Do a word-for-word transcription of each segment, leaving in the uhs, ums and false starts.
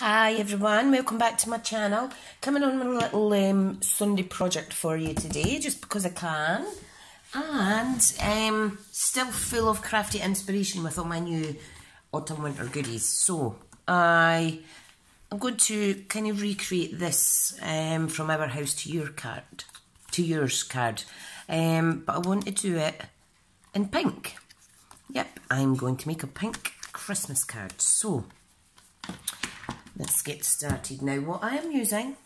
Hi everyone, welcome back to my channel. Coming on my little um, Sunday project for you today, just because I can. And um, still full of crafty inspiration with all my new autumn winter goodies. So I, I'm going to kind of recreate this um, from our house to your card, to yours card. Um, but I want to do it in pink. Yep, I'm going to make a pink Christmas card. So let's get started. Now what I am using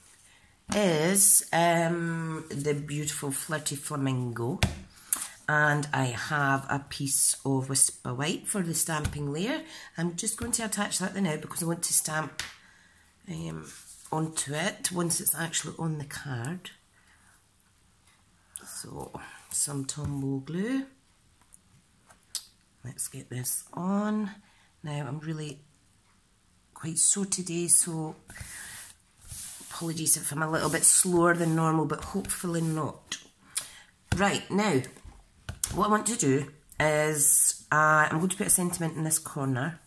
is um, the beautiful Flirty Flamingo, and I have a piece of Whisper White for the stamping layer. I'm just going to attach that now because I want to stamp um, onto it once it's actually on the card. So some Tombow glue. Let's get this on. Now I'm really quite so today, so apologies if I'm a little bit slower than normal, but hopefully not. Right, now what I want to do is uh, I'm going to put a sentiment in this corner,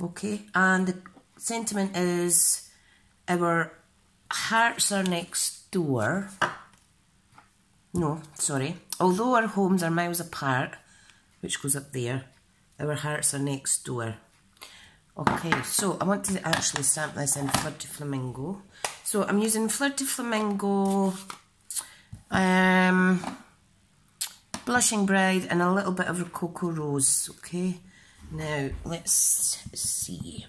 okay? And the sentiment is our hearts are next door. No, sorry. Although our homes are miles apart, which goes up there, our hearts are next door. Okay, so I want to actually stamp this in Flirty Flamingo. So I'm using Flirty Flamingo, um, Blushing Bride, and a little bit of Rococo Rose, okay? Now, let's see.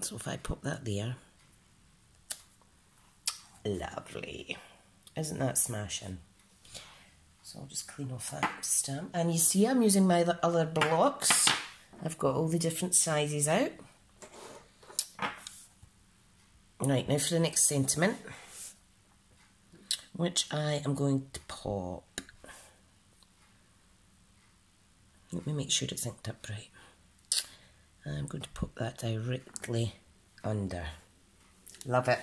So if I pop that there. Lovely. Isn't that smashing? So I'll just clean off that stamp. And you see I'm using my other blocks. I've got all the different sizes out. Right, now for the next sentiment, which I am going to pop. Let me make sure it's inked up right. I'm going to pop that directly under. Love it.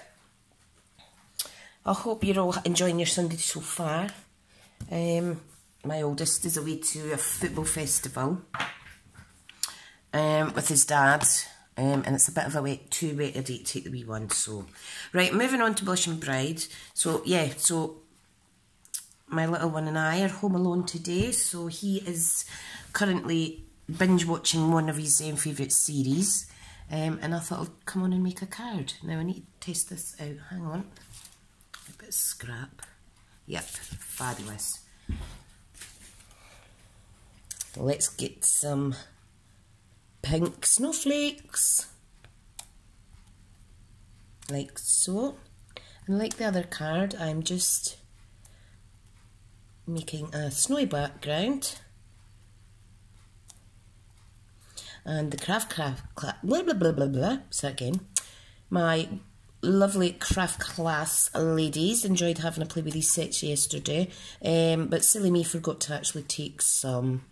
I hope you're all enjoying your Sunday so far. Um, my oldest is away to a football festival um, with his dad, um, and it's a bit of a wet, too wet a day to take the wee one. So, right, moving on to Blushing Bride. So, yeah, so my little one and I are home alone today. So he is currently binge watching one of his um, favourite series, um, and I thought I'd come on and make a card. Now I need to test this out. Hang on, a bit of scrap. Yep, fabulous. Let's get some pink snowflakes, like so. And like the other card, I'm just making a snowy background. And the craft craft class, blah blah blah blah blah. So again, my lovely craft class ladies enjoyed having a play with these sets yesterday, um, but silly me forgot to actually take some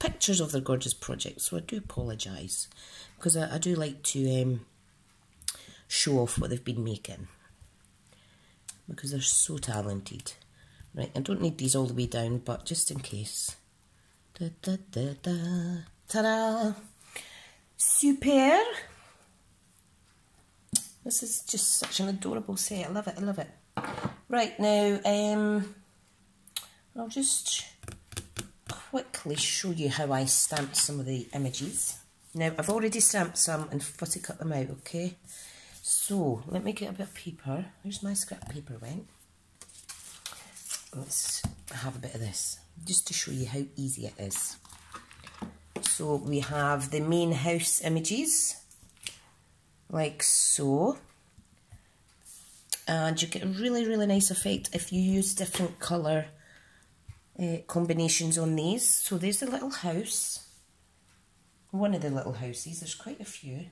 pictures of their gorgeous projects, so I do apologise, because I, I do like to um, show off what they've been making, because they're so talented. Right, I don't need these all the way down, but just in case. Da, da, da, da. Ta-da! Super! This is just such an adorable set. I love it, I love it. Right, now, um, I'll just quickly show you how I stamped some of the images. Now, I've already stamped some and fussy cut them out, okay? So, let me get a bit of paper. Where's my scrap paper went? Let's have a bit of this, just to show you how easy it is. So, we have the main house images, like so, and you get a really really nice effect if you use different colour uh, combinations on these. So there's the little house, one of the little houses, there's quite a few,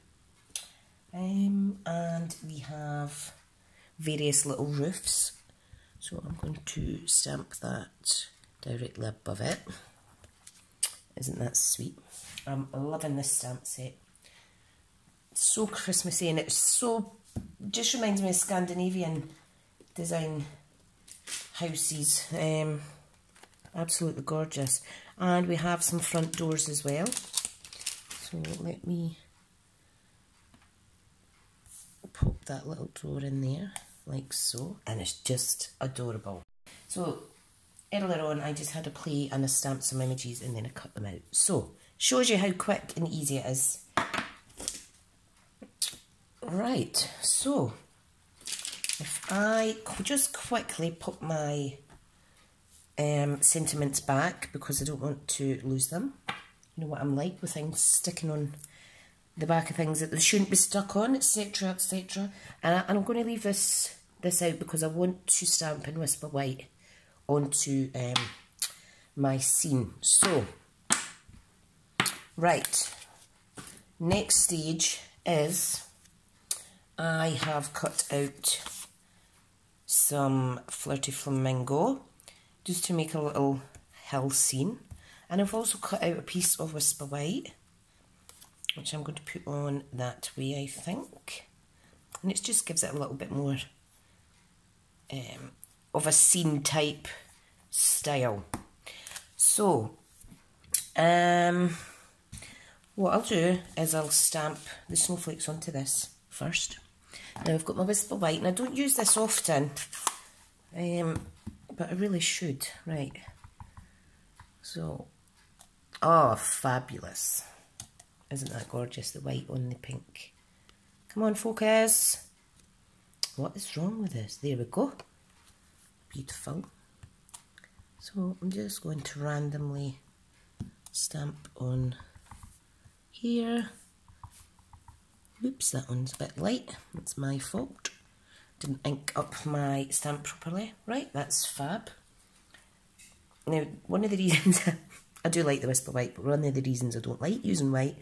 um, and we have various little roofs, so I'm going to stamp that directly above it. Isn't that sweet? I'm loving this stamp set. So Christmassy, and it's so, just reminds me of Scandinavian design houses. Um, absolutely gorgeous. And we have some front doors as well. So So let me pop that little drawer in there, like so, and it's just adorable. So earlier on I just had a play and I stamped some images and then I cut them out. So, shows you how quick and easy it is. Right, so if I could just quickly pop my um, sentiments back because I don't want to lose them. You know what I'm like with things sticking on the back of things that they shouldn't be stuck on, etc, et cetera. And, I, and I'm going to leave this this out because I want to stamp in Whisper White onto um, my scene. So, right, next stage is I have cut out some Flirty Flamingo just to make a little hill scene. And I've also cut out a piece of Whisper White, which I'm going to put on that way, I think. And it just gives it a little bit more um, of a scene type style. So, um, what I'll do is I'll stamp the snowflakes onto this first. Now I've got my Whisper White, and I don't use this often, um, but I really should. Right. So, oh, fabulous. Isn't that gorgeous, the white on the pink? Come on, focus. What is wrong with this? There we go. Beautiful. So I'm just going to randomly stamp on here. Oops, that one's a bit light. That's my fault. Didn't ink up my stamp properly. Right, that's fab. Now, one of the reasons... I do like the Whisper White, but one of the reasons I don't like using white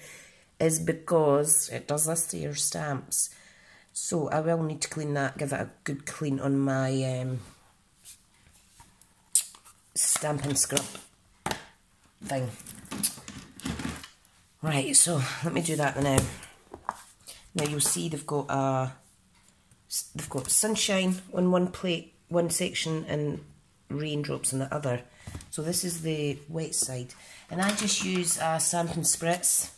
is because it does this to your stamps. So I will need to clean that, give it a good clean on my um, stamping scrub thing. Right, so let me do that now. Now you'll see they've got a, they've got sunshine on one plate, one section, and raindrops on the other. So this is the wet side, and I just use a stamping spritz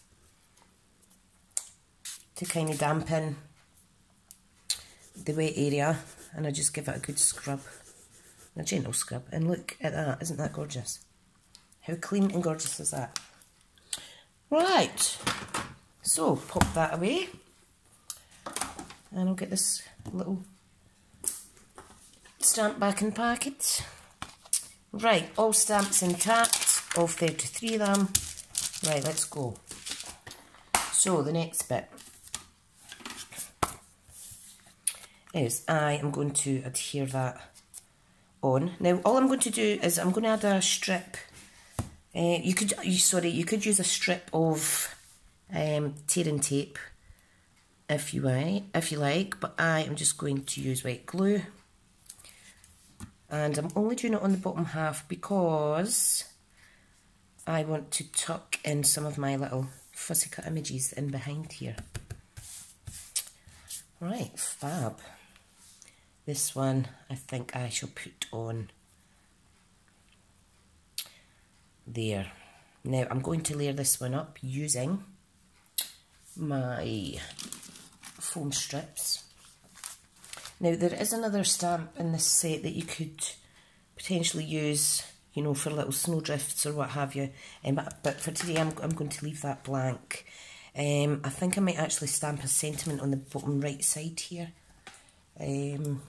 to kind of dampen the wet area, and I just give it a good scrub, a gentle scrub, and look at that, isn't that gorgeous? How clean and gorgeous is that? Right, so pop that away, and I'll get this little stamp back in the packet. Right, all stamps intact, all thirty-three of them. Right, let's go. So the next bit is I am going to adhere that on. Now all I'm going to do is I'm going to add a strip. Uh, you could, you, sorry, you could use a strip of um, tearing tape if you like, if you like, but I am just going to use white glue. And I'm only doing it on the bottom half because I want to tuck in some of my little fussy cut images in behind here. Right, fab. This one I think I shall put on there. Now I'm going to layer this one up using my foam strips. Now there is another stamp in this set that you could potentially use, you know, for little snowdrifts or what have you. Um, but, but for today I'm, I'm going to leave that blank. Um, I think I might actually stamp a sentiment on the bottom right side here. Um,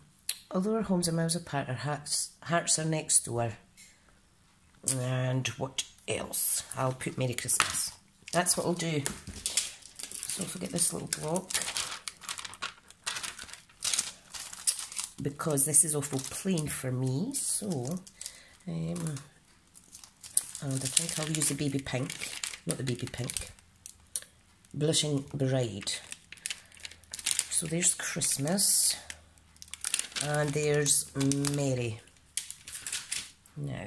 although our homes are miles apart, our hearts, hearts are next door. And what else? I'll put Merry Christmas. That's what I'll do. So if I get this little block, because this is awful plain for me, so um, and I think I'll use the baby pink, not the baby pink, Blushing Bride. So there's Christmas, and there's Mary. Now,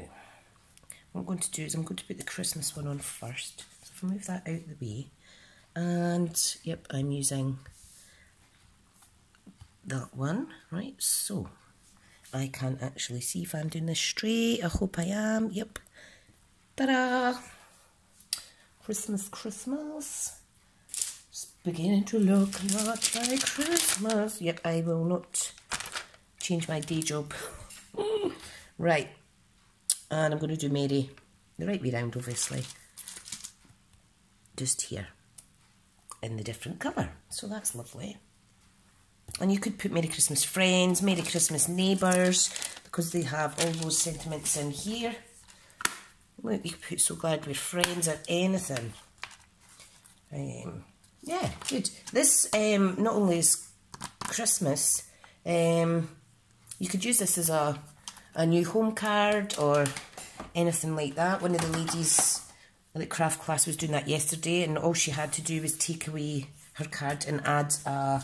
what I'm going to do is I'm going to put the Christmas one on first. So if I move that out the way, and yep, I'm using that one. Right, so I can't actually see if I'm doing this straight. I hope I am. Yep. Ta-da! Christmas, Christmas. beginning to look a lot like Christmas, yet I will not change my day job. Right, and I'm going to do Mary the right way round, obviously, just here in the different colour, so that's lovely. And you could put Merry Christmas Friends, Merry Christmas Neighbours, because they have all those sentiments in here. Look, you could put So Glad We're Friends or anything. Um, yeah, good. This um, not only is Christmas, um, you could use this as a, a new home card or anything like that. One of the ladies at the craft class was doing that yesterday, and all she had to do was take away her card and add a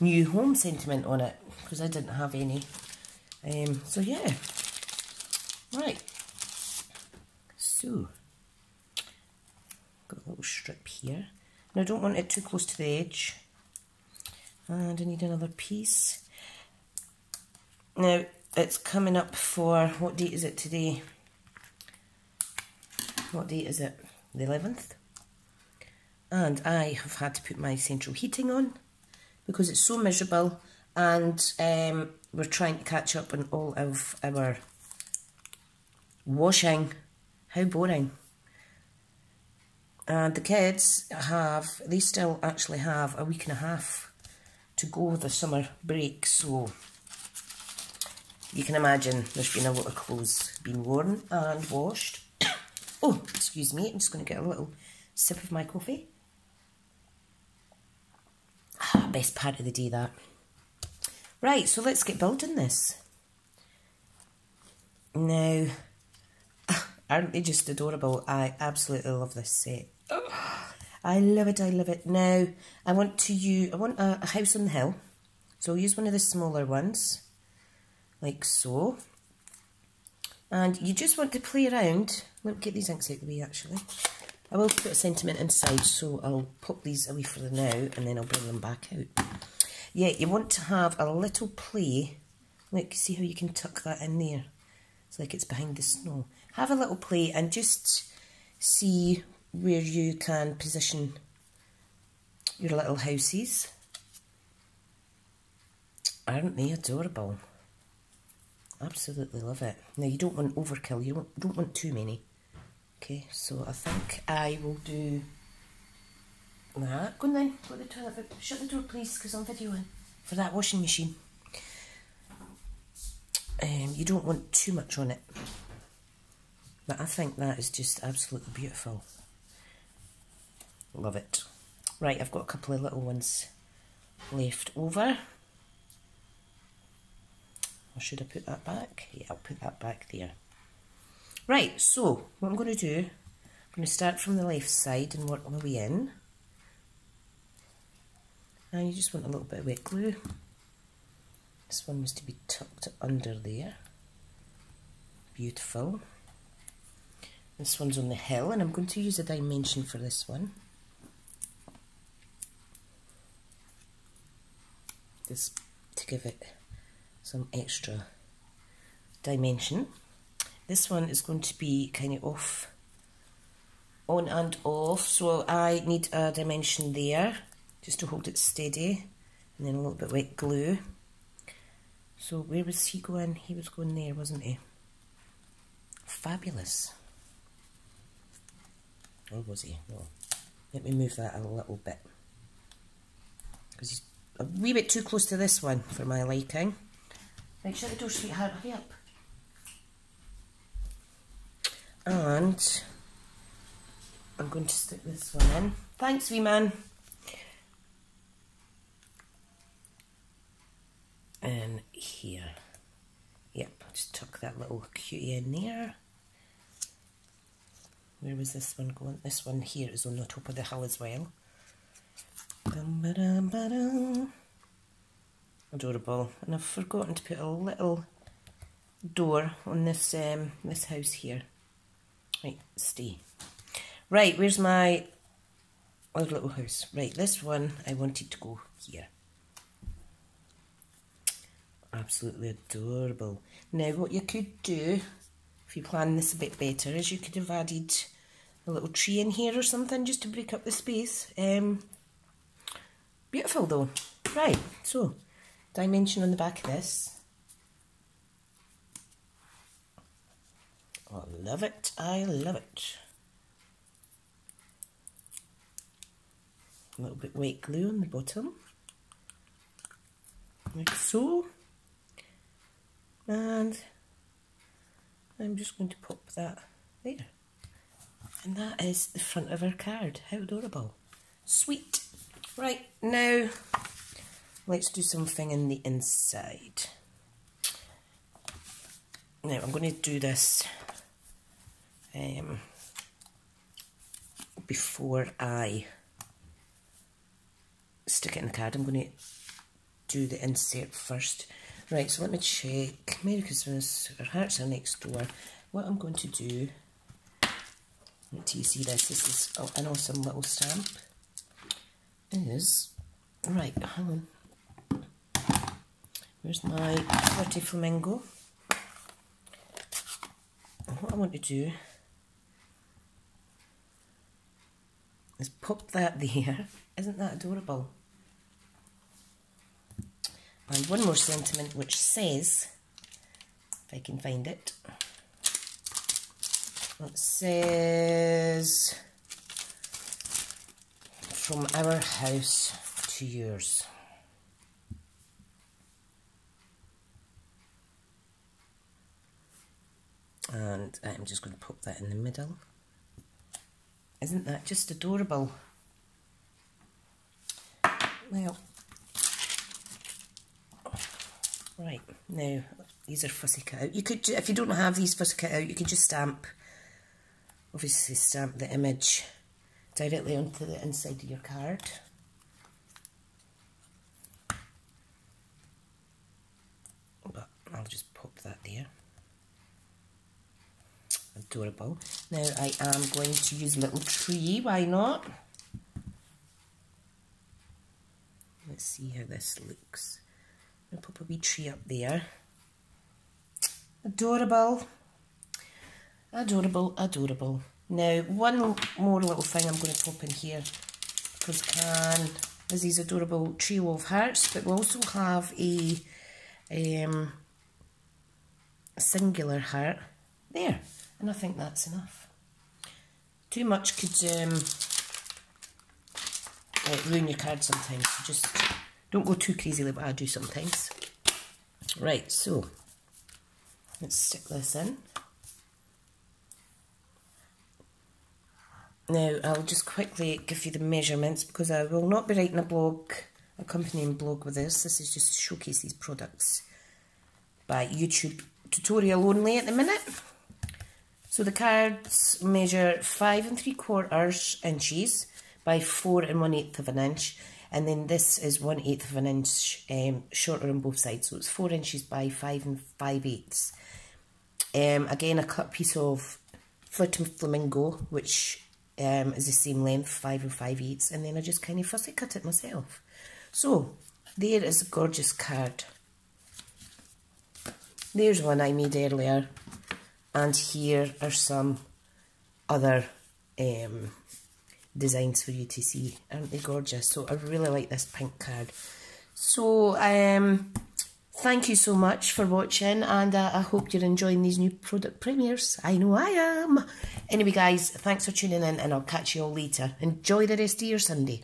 new home sentiment on it, because I didn't have any. Um, so yeah, right. So got a little strip here, and I don't want it too close to the edge. And I need another piece. Now it's coming up for, what date is it today? What date is it? The eleventh. And I have had to put my central heating on, because it's so miserable, and um, we're trying to catch up on all of our washing. How boring. And the kids have, they still actually have a week and a half to go with the summer break, so you can imagine there's been a lot of clothes being worn and washed. Oh, excuse me, I'm just going to get a little sip of my coffee. Ah, best part of the day, that. Right, so let's get building this. Now, aren't they just adorable? I absolutely love this set. Oh, I love it, I love it. Now, I want to use, I want a, a house on the hill. So I'll use one of the smaller ones, like so. And you just want to play around. Let me get these inks out of the way, actually. I will put a sentiment inside, so I'll pop these away for the now, and then I'll bring them back out. Yeah, you want to have a little play. Look, see how you can tuck that in there? It's like it's behind the snow. Have a little play and just see where you can position your little houses. Aren't they adorable? Absolutely love it. Now, you don't want overkill. You don't, don't want too many. Okay, so I think I will do that. Go on then, go to the toilet, but shut the door please, because I'm videoing for that washing machine. Um, you don't want too much on it. But I think that is just absolutely beautiful. Love it. Right, I've got a couple of little ones left over. Or should I put that back? Yeah, I'll put that back there. Right, so what I'm going to do, I'm going to start from the left side and work my way in. And you just want a little bit of wet glue. This one was to be tucked under there. Beautiful. This one's on the hill, and I'm going to use a dimension for this one. Just to give it some extra dimension. This one is going to be kind of off, on and off, so I need a dimension there just to hold it steady, and then a little bit wet glue. So where was he going? He was going there, wasn't he? Fabulous. Or was he? No. Let me move that a little bit, because he's a wee bit too close to this one for my liking. Right, shut the door, sweetheart, hurry up. And I'm going to stick this one in. Thanks, wee man. And here. Yep, I'll just tuck that little cutie in there. Where was this one going? This one here is on the top of the hill as well. Adorable. And I've forgotten to put a little door on this um, this house here. Right, stay. Right, where's my other little house? Right, this one I wanted to go here. Absolutely adorable. Now, what you could do, if you plan this a bit better, is you could have added a little tree in here or something just to break up the space. Um, Beautiful though. Right, so dimension on the back of this. I love it, I love it. A little bit white glue on the bottom, like so. And I'm just going to pop that there. And that is the front of our card. How adorable. Sweet. Right, now let's do something in the inside. Now I'm going to do this um, before I stick it in the card. I'm going to do the insert first. Right, so let me check. Merry Christmas, our hearts are next door. What I'm going to do, do you see this? This is oh, an awesome little stamp. Is, right, hang on. Where's my Flirty Flamingo? And what I want to do is pop that there. Isn't that adorable? And one more sentiment which says, if I can find it, it says, from our house to yours. And I'm just going to pop that in the middle. Isn't that just adorable? Well, right, now these are fussy cut out. You could, ju if you don't have these fussy cut out, you could just stamp, obviously stamp the image directly onto the inside of your card. But I'll just pop that there. Adorable. Now I am going to use a little tree, why not? Let's see how this looks. I'll pop a wee tree up there. Adorable, adorable, adorable. Now one more little thing I'm going to pop in here, because can is these adorable trio of hearts, but we also have a um, singular heart there, and I think that's enough. Too much could um, uh, ruin your card sometimes. So just don't go too crazy like what I do sometimes. Right, so let's stick this in. Now I'll just quickly give you the measurements, because I will not be writing a blog, accompanying blog with this. This is just to showcase these products by YouTube tutorial only at the minute. So the cards measure five and three quarters inches by four and one eighth of an inch. And then this is one eighth of an inch um, shorter on both sides, so it's four inches by five and five eighths. Um, again, a cut piece of Flirty Flamingo, which um, is the same length, five and five eighths, and then I just kind of fussy cut it myself. So there is a gorgeous card. There's one I made earlier, and here are some other Um, designs for you to see. Aren't they gorgeous? So I really like this pink card. So um, thank you so much for watching, and uh, I hope you're enjoying these new product premieres. I know I am. Anyway guys, thanks for tuning in, and I'll catch you all later. Enjoy the rest of your Sunday.